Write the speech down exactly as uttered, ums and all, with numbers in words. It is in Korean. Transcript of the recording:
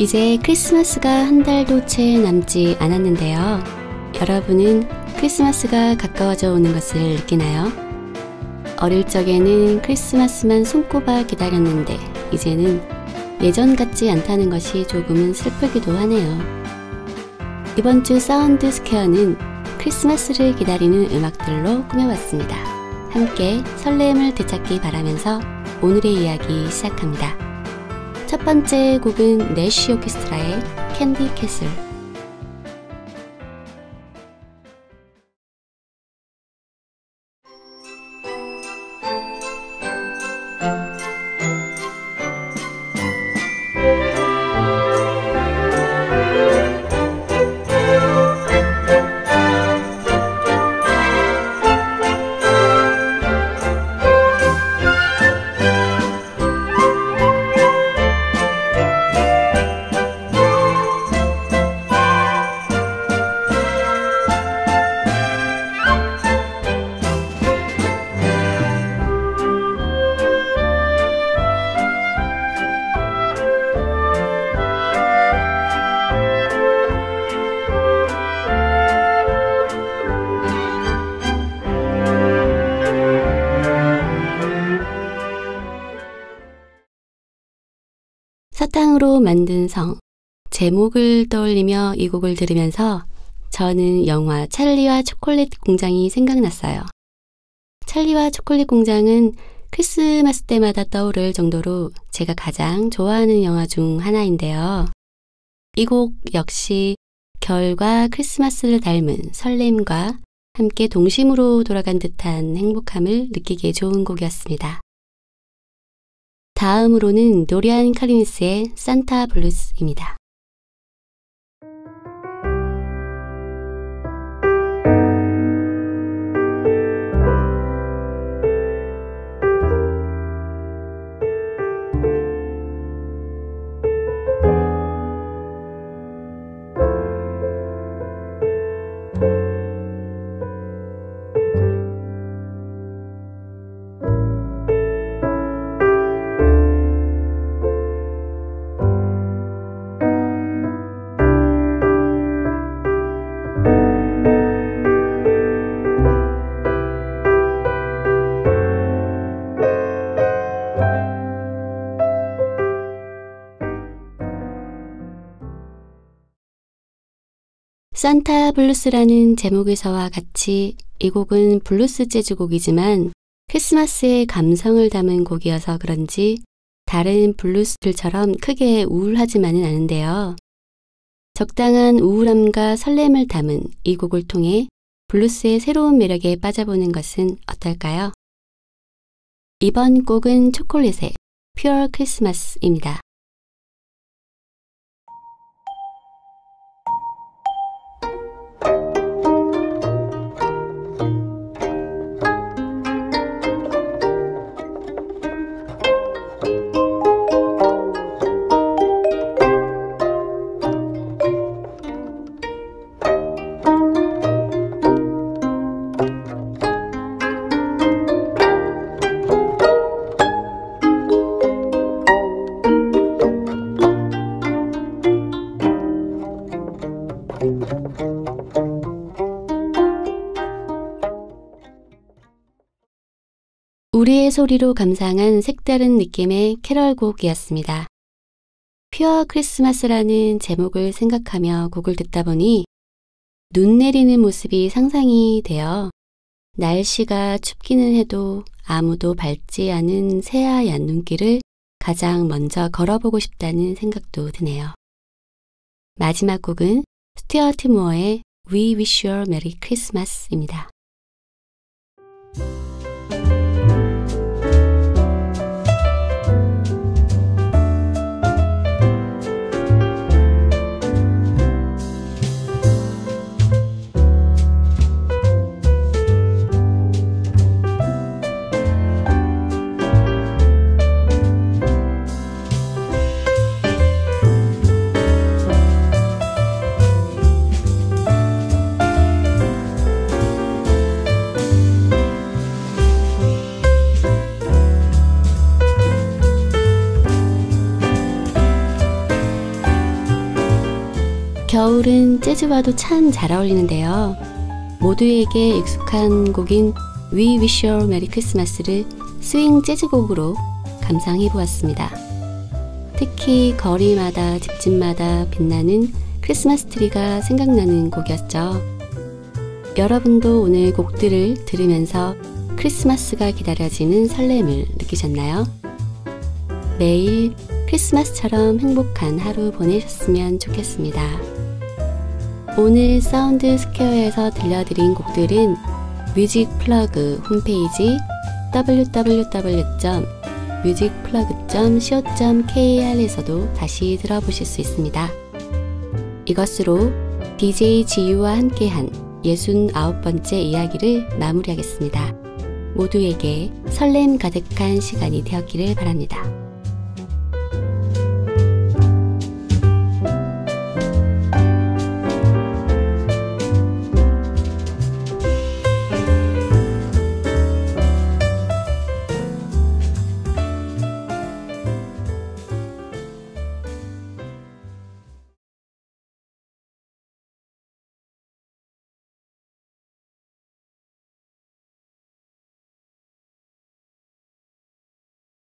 이제 크리스마스가 한 달도 채 남지 않았는데요. 여러분은 크리스마스가 가까워져 오는 것을 느끼나요? 어릴 적에는 크리스마스만 손꼽아 기다렸는데 이제는 예전 같지 않다는 것이 조금은 슬프기도 하네요. 이번 주 사운드 스퀘어는 크리스마스를 기다리는 음악들로 꾸며봤습니다. 함께 설렘을 되찾기 바라면서 오늘의 이야기 시작합니다. 첫 번째 곡은 내쉬 오케스트라의 캔디 캐슬. 사탕으로 만든 성, 제목을 떠올리며 이 곡을 들으면서 저는 영화 찰리와 초콜릿 공장이 생각났어요. 찰리와 초콜릿 공장은 크리스마스 때마다 떠오를 정도로 제가 가장 좋아하는 영화 중 하나인데요. 이 곡 역시 겨울과 크리스마스를 닮은 설렘과 함께 동심으로 돌아간 듯한 행복함을 느끼기에 좋은 곡이었습니다. 다음으로는 도리안 카리니스의 산타 블루스입니다. 산타 블루스라는 제목에서와 같이 이 곡은 블루스 재즈곡이지만 크리스마스의 감성을 담은 곡이어서 그런지 다른 블루스들처럼 크게 우울하지만은 않은데요. 적당한 우울함과 설렘을 담은 이 곡을 통해 블루스의 새로운 매력에 빠져보는 것은 어떨까요? 이번 곡은 초콜릿의 퓨어 크리스마스입니다. 우리의 소리로 감상한 색다른 느낌의 캐럴곡이었습니다. 퓨어 크리스마스라는 제목을 생각하며 곡을 듣다 보니 눈 내리는 모습이 상상이 되어 날씨가 춥기는 해도 아무도 밟지 않은 새하얀 눈길을 가장 먼저 걸어보고 싶다는 생각도 드네요. 마지막 곡은 스튜어트 무어의 We Wish You a Merry Christmas입니다. 소울은 재즈와도 참 잘 어울리는데요. 모두에게 익숙한 곡인 We Wish You Merry Christmas를 스윙 재즈곡으로 감상해 보았습니다. 특히 거리마다 집집마다 빛나는 크리스마스 트리가 생각나는 곡이었죠. 여러분도 오늘 곡들을 들으면서 크리스마스가 기다려지는 설렘을 느끼셨나요? 매일 크리스마스처럼 행복한 하루 보내셨으면 좋겠습니다. 오늘 사운드 스퀘어에서 들려드린 곡들은 뮤직 플러그 홈페이지 더블유 더블유 더블유 점 뮤직 플러그 점 씨오 점 케이알에서도 다시 들어보실 수 있습니다. 이것으로 디제이 지유와 함께한 예순아홉 번째 이야기를 마무리하겠습니다. 모두에게 설렘 가득한 시간이 되었기를 바랍니다.